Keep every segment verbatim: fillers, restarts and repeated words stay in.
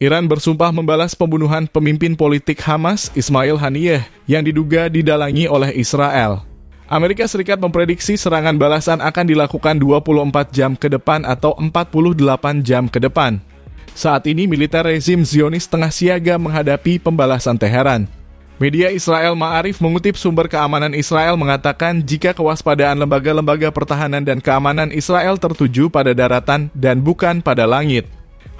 Iran bersumpah membalas pembunuhan pemimpin politik Hamas, Ismail Haniyeh, yang diduga didalangi oleh Israel. Amerika Serikat memprediksi serangan balasan akan dilakukan dua puluh empat jam ke depan atau empat puluh delapan jam ke depan. Saat ini militer rezim Zionis tengah siaga menghadapi pembalasan Teheran. Media Israel Ma'arif mengutip sumber keamanan Israel mengatakan jika kewaspadaan lembaga-lembaga pertahanan dan keamanan Israel tertuju pada daratan dan bukan pada langit.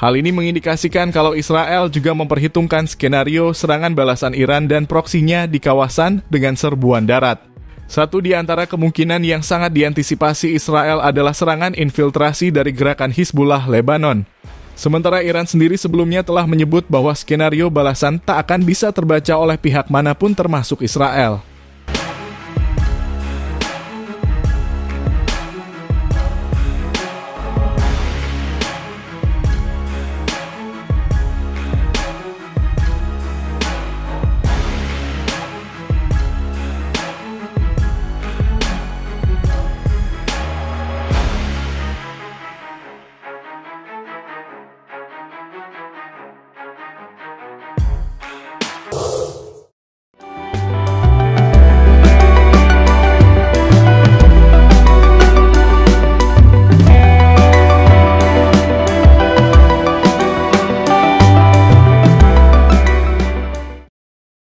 Hal ini mengindikasikan kalau Israel juga memperhitungkan skenario serangan balasan Iran dan proksinya di kawasan dengan serbuan darat. Satu di antara kemungkinan yang sangat diantisipasi Israel adalah serangan infiltrasi dari gerakan Hizbullah Lebanon. Sementara Iran sendiri sebelumnya telah menyebut bahwa skenario balasan tak akan bisa terbaca oleh pihak manapun termasuk Israel.